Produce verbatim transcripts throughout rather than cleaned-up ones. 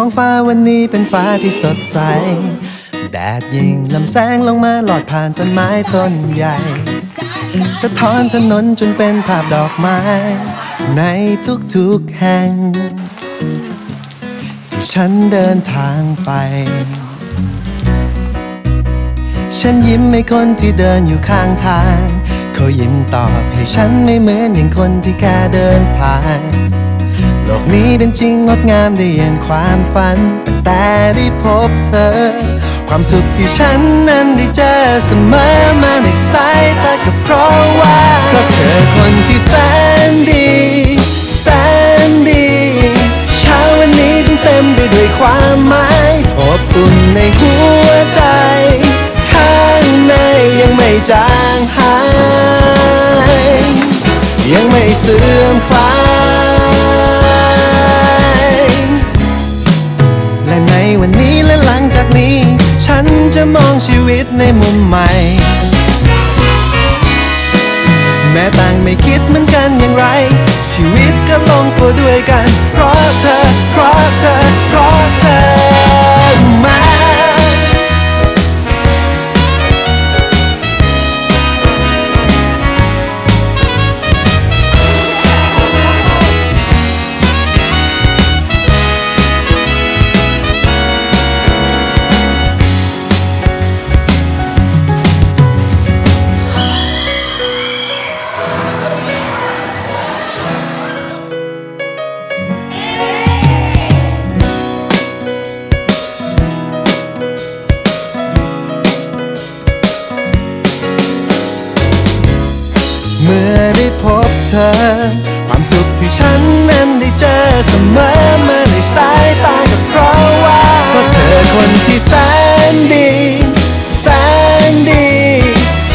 ท้องฟ้าวันนี้เป็นฟ้าที่สดใสแดดยิงลำแสงลงมาหลอดผ่านต้นไม้ต้นใหญ่สะท้อนถนนจนเป็นภาพดอกไม้ในทุกๆแห่งที่ฉันเดินทางไปฉันยิ้มให้คนที่เดินอยู่ข้างทางเขายิ้มตอบให้ฉันไม่เหมือนอย่างคนที่แค่เดินผ่านโลกนี้เป็นจริงงดงามได้อย่างความฝันแต่ได้พบเธอความสุขที่ฉันนั้นได้เจอเสมอมาในสายตาก็เพราะว่าก็เธอคนที่แสนดีแสนดีเช้าวันนี้จึงเต็มไปด้วยความหมายอบอุ่นในหัวใจข้างในยังไม่จางหายยังไม่เสื่อมคลายและในวันนี้และหลังจากนี้ฉันจะมองชีวิตในมุมใหม่แม้ต่างไม่คิดเหมือนกันอย่างไรชีวิตก็ลงตัวด้วยกันเพราะเธอเพราะเธอเพราะเธอมาเมื่อได้พบเธอความสุขที่ฉันนั้นได้เจอเสมอมาในสายตาก็เพราะว่าก็เธอคนที่แสนดีแสนดี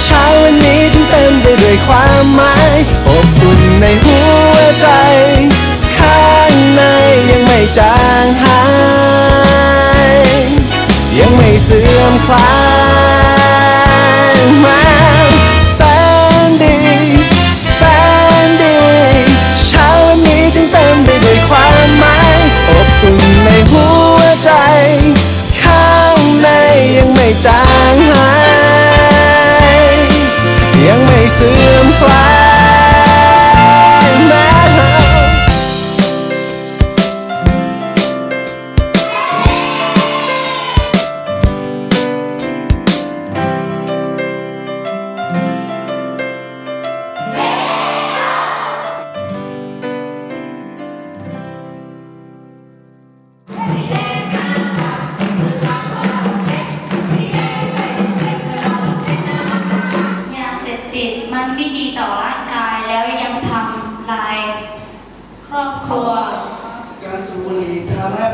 เช้าวันนี้จึงเต็มไปด้วยความหมายอบอุ่นในหัวใจข้างในยังไม่จางหายยังไม่เสื่อมคลายมาในหัวใจข้างในยังไม่จางหายยังไม่เสื่อมคลายแม้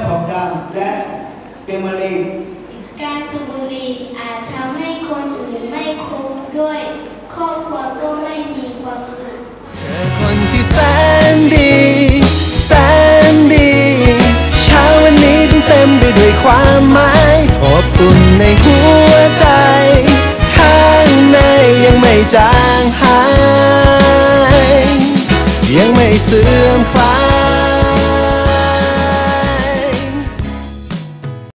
เธอความหมายอบอุ่นในหัวใจข้างในยังไม่จางหายยังไม่เสื่อมคลาย